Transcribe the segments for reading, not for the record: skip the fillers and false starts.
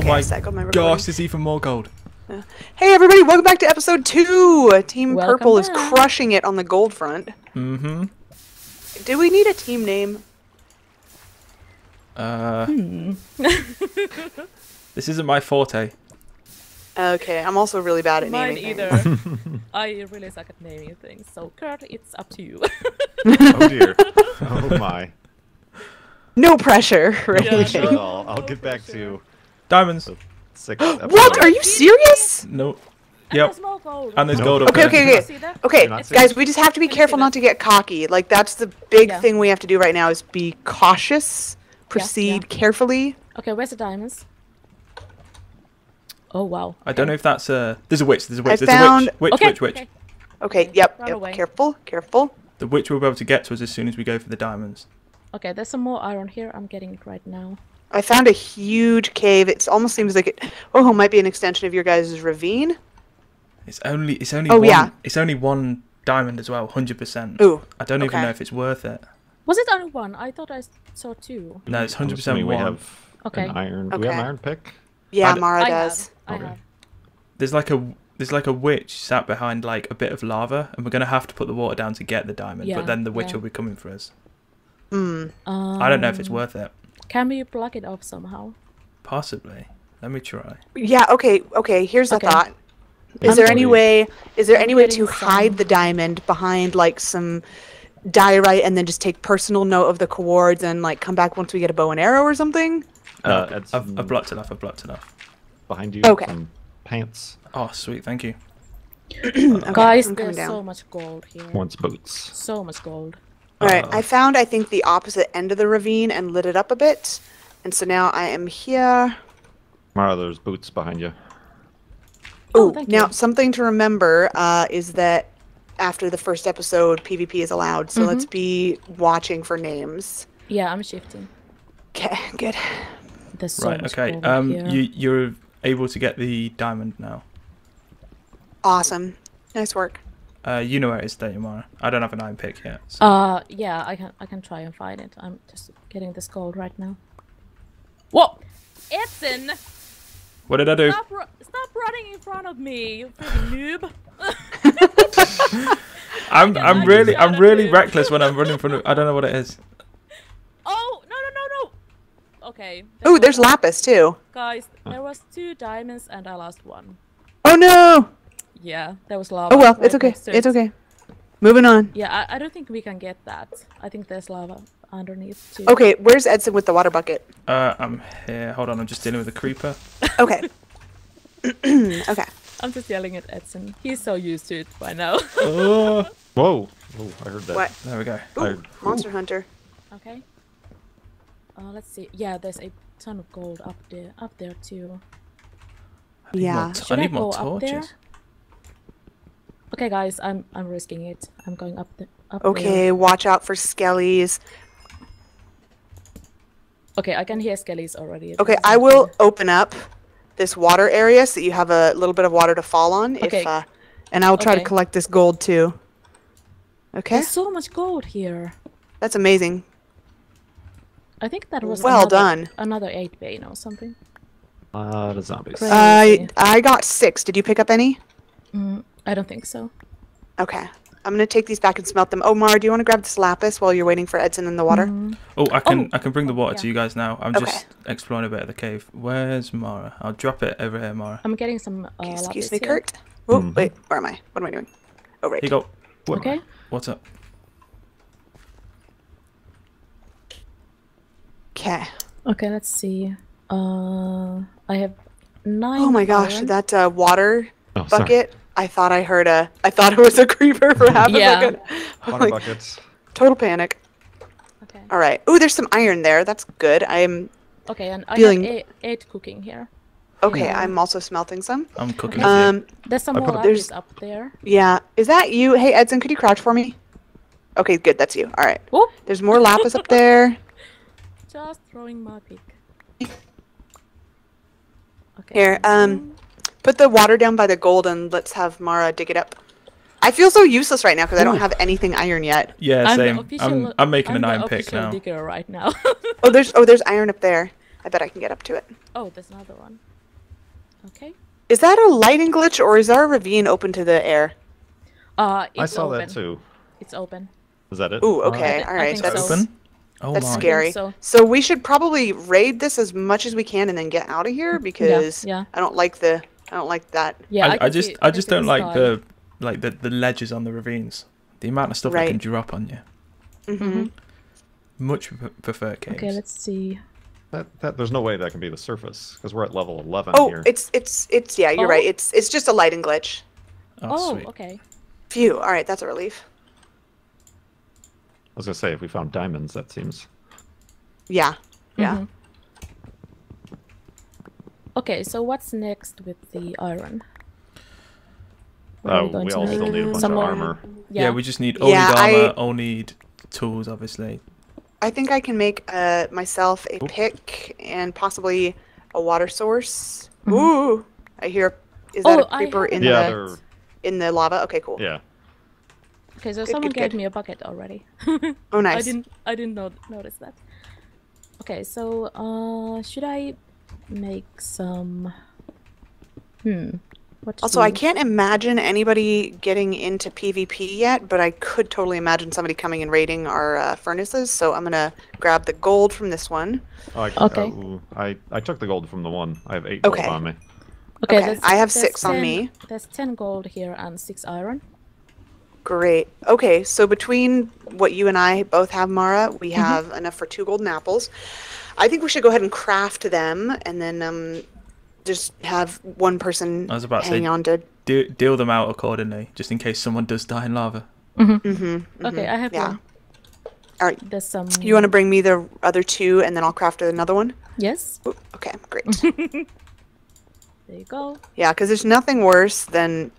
Okay, yes, I got my recording. Gosh, there's even more gold. Yeah. Hey everybody, welcome back to episode 2! Team Purple is crushing it on the gold front. Mm-hmm. Do we need a team name? This isn't my forte. Okay, I'm also really bad at naming things. Mine either. I really suck at naming things, so Kurt, it's up to you. Oh dear. Oh my. No pressure or anything. Yeah, no, I'll get back to diamonds. What? Are you serious? No. Yep. And there's gold up there. Okay. Guys, we just have to be careful not to get cocky. Like, that's the big thing we have to do right now is be cautious, proceed carefully. Okay, where's the diamonds? Oh, wow. I don't know if that's a... There's a witch, there's a witch, there's a witch. Okay, yep. Careful, careful. The witch will be able to get to us as soon as we go for the diamonds. Okay, there's some more iron here. I'm getting it right now. I found a huge cave. It almost seems like it... Oh, it might be an extension of your guys' ravine. It's only one diamond as well, 100%. Ooh. I don't even know if it's worth it. Was it only one? I thought I saw two. No, it's 100% one. We have an iron. Do we have an iron pick? Yeah, Mara does. I have. There's like a witch sat behind like a bit of lava, and we're gonna have to put the water down to get the diamond. Yeah, but then the witch will be coming for us. Mm. I don't know if it's worth it. Can we block it off somehow? Possibly. Let me try. Yeah. Okay. Here's a thought. Is there any way to hide the diamond behind like some diorite and then just take personal note of the coords and like come back once we get a bow and arrow or something? I've blocked enough. Behind you. Okay. Some pants. Oh, sweet. Thank you. Okay, guys, there's so much gold here. Wants boots. So much gold. Alright, I found, I think, the opposite end of the ravine and lit it up a bit. And so now I am here. Mara, there's boots behind you. Oh, now something to remember is that after the first episode, PvP is allowed. So let's be watching for names. Yeah, I'm shifting. Okay, good. There's so much gold here. You're able to get the diamond now. Awesome. Nice work. You know where it is, don't you, Mara? I don't have an iron pick yet. So. Yeah, I can try and find it. I'm just getting this gold right now. Whoa! Edson! What did I do? Stop running in front of me, you freaking noob! I'm really reckless when I'm running in front of. I don't know what it is. Oh no! Okay. Oh, there's lapis too. Guys, there was 2 diamonds and I lost 1. Oh no! Yeah, that was lava. Oh well, it's okay. It's okay. Moving on. Yeah, I don't think we can get that. I think there's lava underneath too. Okay, where's Edson with the water bucket? I'm here. Hold on, I'm just dealing with a creeper. Okay. Okay. I'm just yelling at Edson. He's so used to it by now. Whoa! Oh, I heard that. What? There we go. Ooh, Monster hunter. Okay. Let's see. Yeah, there's a ton of gold up there too. Yeah. Should I go up there? Okay, guys, I'm risking it. I'm going up the there. Watch out for skellies. Okay, I can hear skellies already. Okay, I will open up this water area so you have a little bit of water to fall on. Okay. And I will try to collect this gold too. Okay. There's so much gold here. That's amazing. I think that was another 8 vein or something. The zombies. I got 6. Did you pick up any? I don't think so. Okay. I'm going to take these back and smelt them. Omar, do you want to grab this lapis while you're waiting for Edson in the water? Oh, I can bring the water to you guys now. I'm just exploring a bit of the cave. Where's Mara? I'll drop it over here, Mara. I'm getting some lapis. Excuse me, Kurt. Oh, wait. Where am I? What am I doing? Oh, right. Here you go. Okay. What's up? Okay. Okay, let's see. I have 9. Oh my gosh, that water bucket. Sorry. I thought I heard I thought it was a creeper for half a second. Water buckets. Total panic. Okay. All right. Ooh, there's some iron there. That's good. I'm. Okay, and feeling... I have 8 cooking here. Okay, yeah. I'm also smelting some. I'm cooking. There's some more lapis up there. Yeah. Is that you? Hey, Edson, could you crouch for me? Okay, good. That's you. All right. Ooh. There's more lapis up there. Just throwing my pick. Okay. Here. Put the water down by the gold and let's have Mara dig it up. I feel so useless right now because I don't have anything iron yet. Yeah, same. I'm making an iron pick now. Digger right now. Oh, there's iron up there. I bet I can get up to it. Oh, there's another one. Okay. Is that a lighting glitch, or is our ravine open to the air? It's open. I saw that too. It's open. Is that it? Ooh, okay. All right. That's open. Oh, that's scary. So we should probably raid this as much as we can and then get out of here because I don't like that. Yeah, I just don't like the ledges on the ravines. The amount of stuff that can drop on you. Mm-hmm. Much prefer caves. Okay, let's see. That there's no way that can be the surface because we're at level 11 here. It's yeah, you're right. It's just a lighting glitch. Oh, sweet. Okay. Phew. All right, that's a relief. I was gonna say if we found diamonds, that seems. Yeah. Yeah. Mm-hmm. Okay, so what's next with the iron? We all still need a bunch of armor. Yeah. Yeah, we just need armor. I'll need tools, obviously. I think I can make myself a pick and possibly a water source. Mm-hmm. Ooh, I hear. Is that a creeper in the lava? Okay, cool. Yeah. Okay, so someone gave me a bucket already. Oh, nice. I didn't notice that. Okay, so should I make some? Also, I can't imagine anybody getting into PvP yet, but I could totally imagine somebody coming and raiding our furnaces. So I'm gonna grab the gold from this one. Oh, I took the gold from the one. I have 8 gold on me. Okay. I have 6 on me. There's 10 gold here and 6 iron. Great. Okay, so between what you and I both have, Mara, we have enough for 2 golden apples. I think we should go ahead and craft them, and then just have one person deal them out accordingly, just in case someone does die in lava. Okay, I have one. All right. There's some... You want to bring me the other 2, and then I'll craft another one? Yes. Ooh, okay, great. There you go. Yeah, because there's nothing worse than...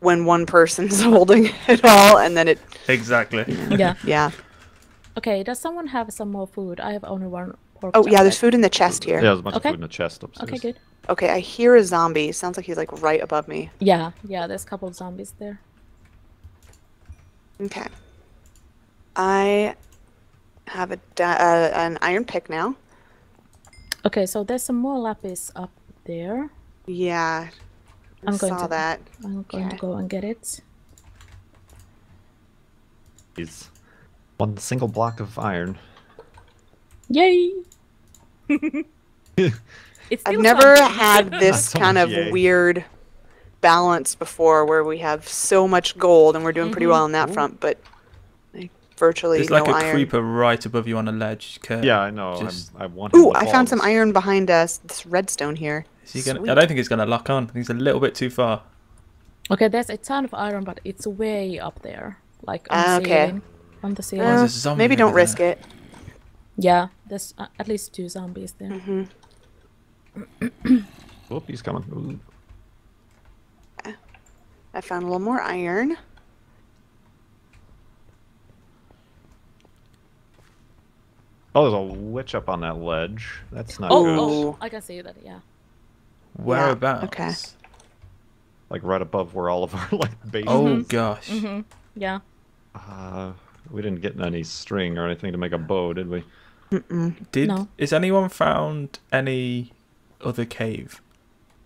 when one person's holding it all, and then it... Exactly. Yeah. Yeah. Okay, does someone have some more food? I have only 1 pork chocolate. Yeah, there's food in the chest here. Yeah, there's a bunch of food in the chest upstairs. Okay, good. Okay, I hear a zombie. Sounds like he's, like, right above me. Yeah, yeah, there's a couple of zombies there. Okay. I have an iron pick now. Okay, so there's some more lapis up there. Yeah. I'm going to go and get it. It's 1 single block of iron. Yay! I've never had this kind of weird balance before where we have so much gold and we're doing pretty well on that front, but like, virtually no iron. There's like a creeper right above you on a ledge. Kurt. Yeah, I know. Just... Ooh, I found some iron behind us. This redstone here. I don't think it's going to lock on. He's a little bit too far. Okay, there's a ton of iron, but it's way up there. Like, on the ceiling. On the ceiling. Maybe don't risk it. Yeah, there's at least 2 zombies there. Whoop, he's coming. I found a little more iron. Oh, there's a witch up on that ledge. That's not good. Oh, I can see that, yeah. Whereabouts? Yeah, okay. Like right above where all of our like bases. Oh gosh. Yeah. We didn't get any string or anything to make a bow, did we? No. Is anyone found any other cave?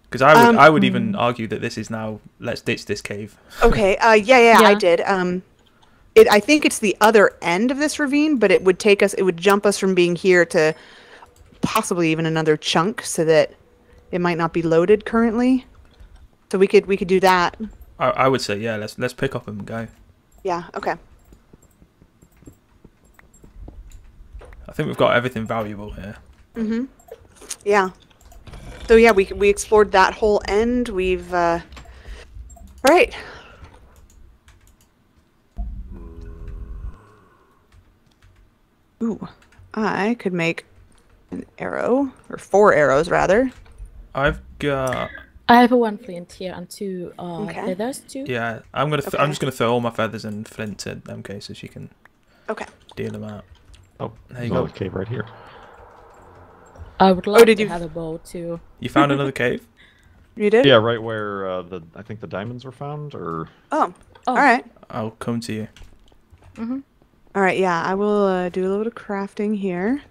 Because I would even argue that this is now let's ditch this cave. Okay. Yeah. I did. I think it's the other end of this ravine, but it would take us. It would jump us from being here to possibly even another chunk, so that. It might not be loaded currently, so we could do that. I would say yeah. Let's pick up and go. Yeah. Okay. I think we've got everything valuable here. Yeah. So yeah, we explored that whole end. We've right. Ooh, I could make an arrow or 4 arrows rather. I've got. I have a 1 flint here and 2 feathers too. Yeah, I'm just gonna throw all my feathers and flint at MK so she can. Deal them out. Oh, there you go. Another cave right here. I would love to have a bow too. You found another cave. You did. Yeah, right where I think the diamonds were found, or. Oh. All right. I'll come to you. All right. Yeah, I will do a little bit of crafting here.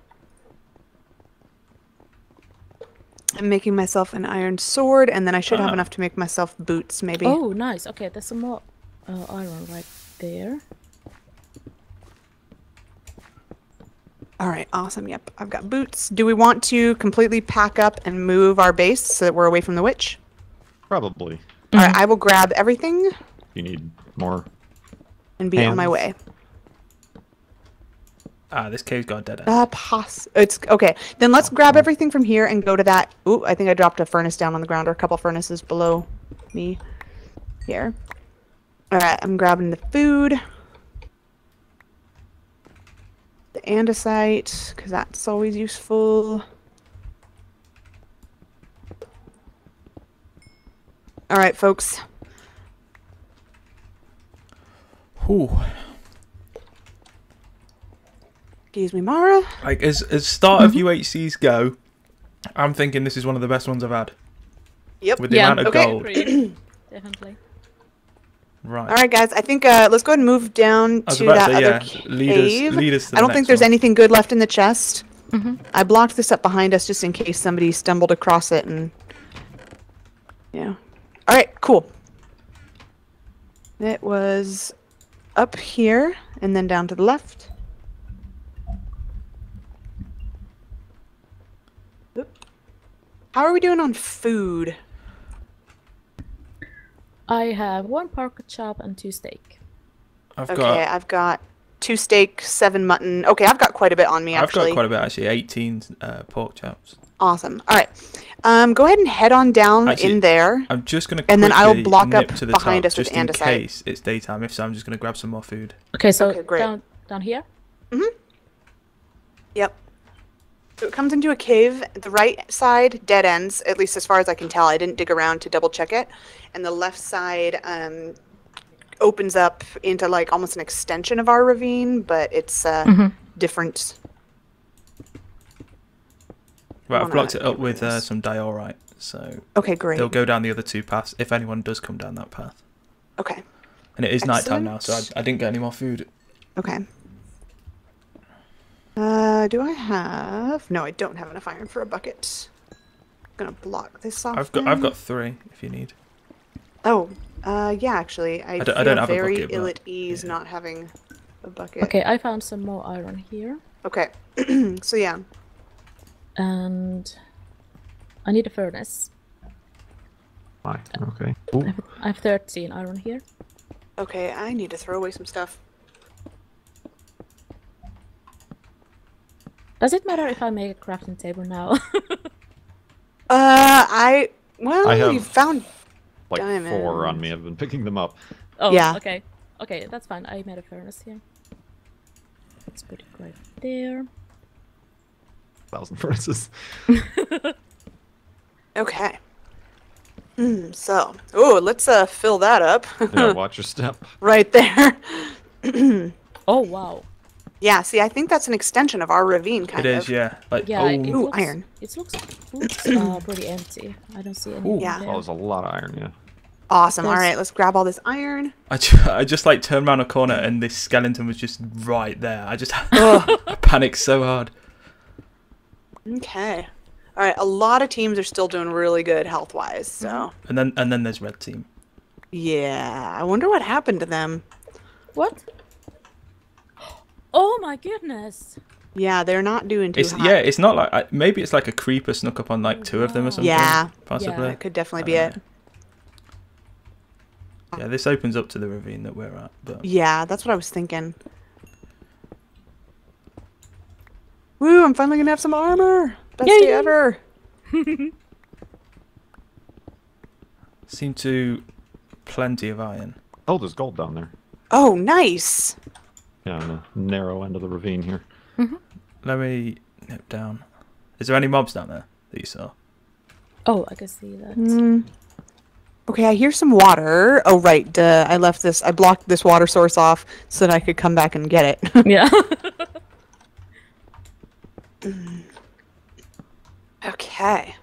I'm making myself an iron sword, and then I should have enough to make myself boots, maybe. Oh, nice. Okay, there's some more iron right there. Alright, awesome. Yep, I've got boots. Do we want to completely pack up and move our base so that we're away from the witch? Probably. Alright, I will grab everything. You need more. And be on my way. Ah, this cave's got dead end. It's okay. Then let's grab everything from here and go to that. Ooh, I think I dropped a furnace down on the ground, or a couple furnaces below me. Here. Alright, I'm grabbing the food. The andesite, because that's always useful. Alright, folks. Ooh. Excuse me, Mara. Like, as start of UHCs go, I'm thinking this is one of the best ones I've had. Yep. With the amount of gold. Definitely. Right. All right, guys. I think let's go ahead and move down to that other cave. I don't think there's anything good left in the chest. I blocked this up behind us just in case somebody stumbled across it. And yeah. All right. Cool. It was up here and then down to the left. How are we doing on food? I have one pork chop and 2 steak. I've got 2 steak, 7 mutton. Okay, I've got quite a bit on me, actually. I've got quite a bit, actually. 18 pork chops. Awesome. All right. Go ahead and head on down in there. I'm just going to and then I'll block up to the behind us with andesite. Just in case it's daytime. If so, I'm just going to grab some more food. Okay, so great. Down here? Mm-hmm. Yep. So it comes into a cave. The right side dead ends, at least as far as I can tell. I didn't dig around to double check it. And the left side opens up into like almost an extension of our ravine, but it's different. Right, I've blocked it up with some diorite, so great. They'll go down the other 2 paths if anyone does come down that path. Okay. And it is nighttime now, so I didn't get any more food. Okay. Do I have? No, I don't have enough iron for a bucket. I'm gonna block this off. I've got 3 if you need. Oh, yeah, actually, I don't have very a bucket, ill at ease not having a bucket. Okay, I found some more iron here. Okay, so yeah, and I need a furnace. Why? Okay. I have 13 iron here. Okay, I need to throw away some stuff. Does it matter if I make a crafting table now? Well, you found like diamonds. 4 on me. I've been picking them up. Oh, yeah. Okay. Okay, that's fine. I made a furnace here. Let's put it right there. 1,000 furnaces. Okay. So, let's fill that up. Yeah, watch your step. Right there. Oh, wow. Yeah, see, I think that's an extension of our ravine, kind of. It is, yeah. Like, yeah, ooh, iron. It looks pretty empty. I don't see anything. Yeah. Oh, there's a lot of iron, yeah. Awesome. All right, let's grab all this iron. I just like, turned around a corner, and this skeleton was just right there. I panicked so hard. Okay. All right, a lot of teams are still doing really good health-wise, so. And then there's red team. Yeah, I wonder what happened to them. What? Oh my goodness! Yeah, they're not doing too hot. Yeah, it's not like maybe it's like a creeper snuck up on like 2 of them or something. Yeah, possibly. Yeah, it could definitely be it. Yeah, this opens up to the ravine that we're at. But yeah, that's what I was thinking. Woo! I'm finally gonna have some armor. Best day ever. Seem to plenty of iron. Oh, there's gold down there. Oh, nice. On the narrow end of the ravine here. Let me nip down. Is there any mobs down there that you saw? Oh, I can see that. Okay, I hear some water. Oh, right. I blocked this water source off so that I could come back and get it. Yeah. Okay.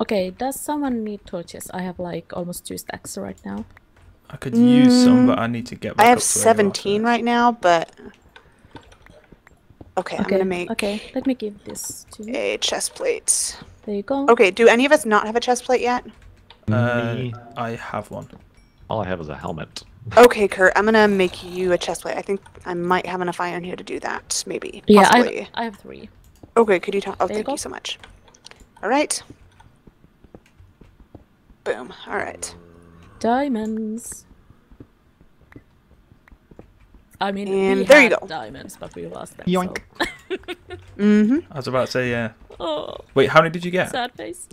Okay, does someone need torches? I have like almost 2 stacks right now. I could use some, but I need to get back. I have 17 right now, but... Okay, I'm gonna make... Okay, let me give this to you. A chest plate. There you go. Okay, do any of us not have a chest plate yet? I have one. All I have is a helmet. Okay, Kurt, I'm gonna make you a chest plate. I think I might have enough iron here to do that, maybe. Yeah, I have 3. Okay, could you talk? Oh, thank you so much. All right. Boom. All right. Diamonds. I mean, and we there had you go. Diamonds, but we lost them. Yoink. So. I was about to say, yeah. Oh. Wait, how many did you get? Sad face.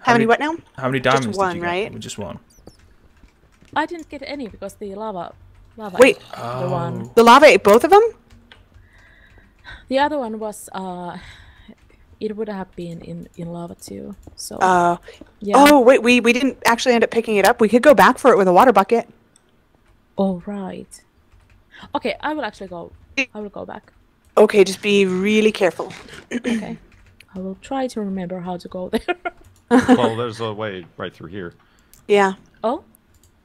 How many what now? How many diamonds just one, did you get? Right? Just one. I didn't get any because the lava Wait. Ate the one. The lava ate both of them? The other one was, it would have been in lava too. So. Yeah. Oh, wait, we didn't actually end up picking it up. We could go back for it with a water bucket. All right. Okay, I will actually go. I will go back. Okay, just be really careful. Okay. I will try to remember how to go there. Well, there's a way right through here. Yeah. Oh?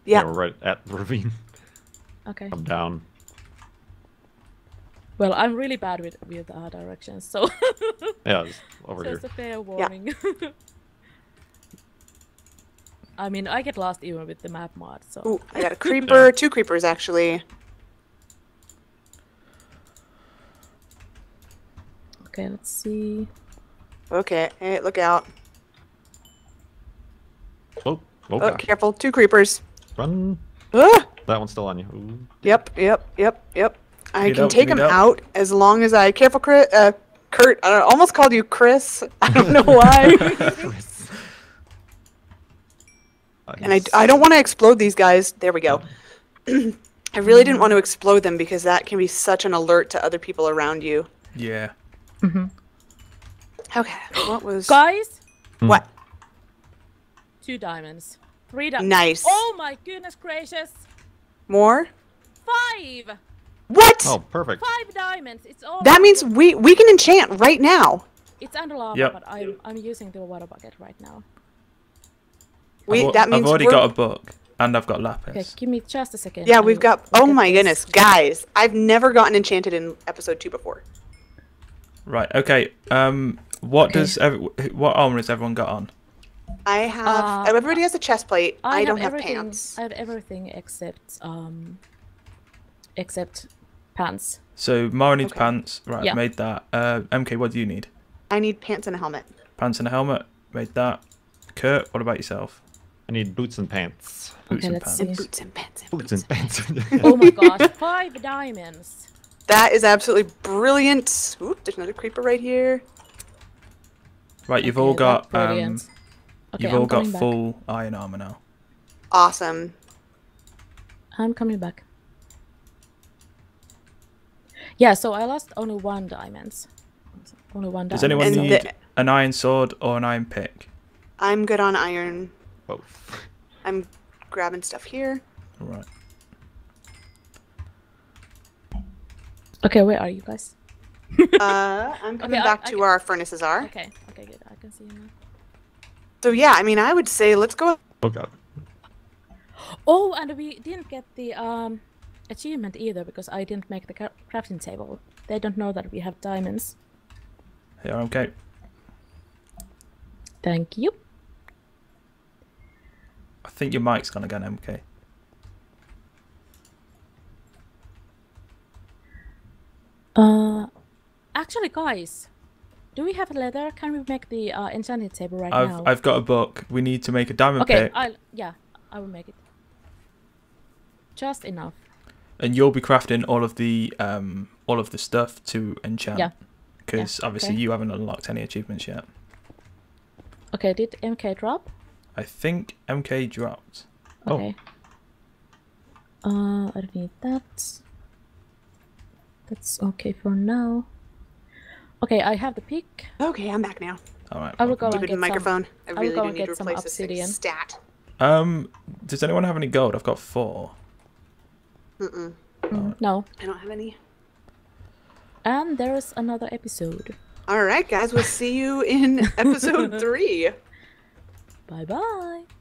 Yeah. Yeah, we're right at the ravine. Okay. Come down. Well, I'm really bad with directions, so... Yeah, it's over here. Just a fair warning. Yeah. I mean, I get lost even with the map mod, so... Ooh, I got a creeper, 2 creepers, actually. Okay, let's see... Okay, hey, look out. Oh, careful, 2 creepers. Run! Ah! That one's still on you. Ooh. Yep. I can take him out as long as I... Careful, Kurt. I almost called you Chris. I don't know why. And I don't want to explode these guys. There we go. I really didn't want to explode them because that can be such an alert to other people around you. Yeah. Okay. What was... Guys? What? 2 diamonds. 3 diamonds. Nice. Oh my goodness gracious. More? 5! What? Oh, perfect. 5 diamonds. It's all. That means we can enchant right now. It's under lava, but I'm using the water bucket right now. That means I've already got a book and I've got lapis. Okay, give me just a second. Yeah, we've got. Oh my goodness, guys! I've never gotten enchanted in episode 2 before. Right. Okay. What armor has everyone got on? I have. Everybody has a chest plate. I don't have pants. I have everything except pants. So Mara needs pants. Right, yeah. I made that. MK, what do you need? I need pants and a helmet. Pants and a helmet. Made that. Kurt, what about yourself? I need boots and pants. Boots and pants. Oh my gosh, 5 diamonds. That is absolutely brilliant. Oop, there's another creeper right here. Right, you've all got you've all got full iron armor now. Awesome. I'm coming back. Yeah, so I lost only 1 diamond. Only 1 diamond. Does anyone need an iron sword or an iron pick? I'm good on iron. Both. I'm grabbing stuff here. All right. Okay, where are you guys? I'm coming back to where our furnaces are. Okay. Okay, good. I can see you now. So yeah, I mean, I would say let's go. Oh god. Oh, and we didn't get the achievement either because I didn't make the crafting table. They don't know that we have diamonds. Yeah, okay. Thank you. I think your mic's gonna go MK. Actually, guys, do we have leather? Can we make the enchanted table now? I've got a book. We need to make a diamond pick. I will make it. Just enough. And you'll be crafting all of the stuff to enchant. Yeah. Because obviously you haven't unlocked any achievements yet. Okay, did MK drop? I think MK dropped. Okay. Oh. I don't need that. That's okay for now. Okay, I have the pick. Okay, I'm back now. All right. I will go and get microphone. I really do need to replace this stat. Does anyone have any gold? I've got 4. No, I don't have any. And there is another episode. All right, guys, we'll see you in episode 3. Bye bye.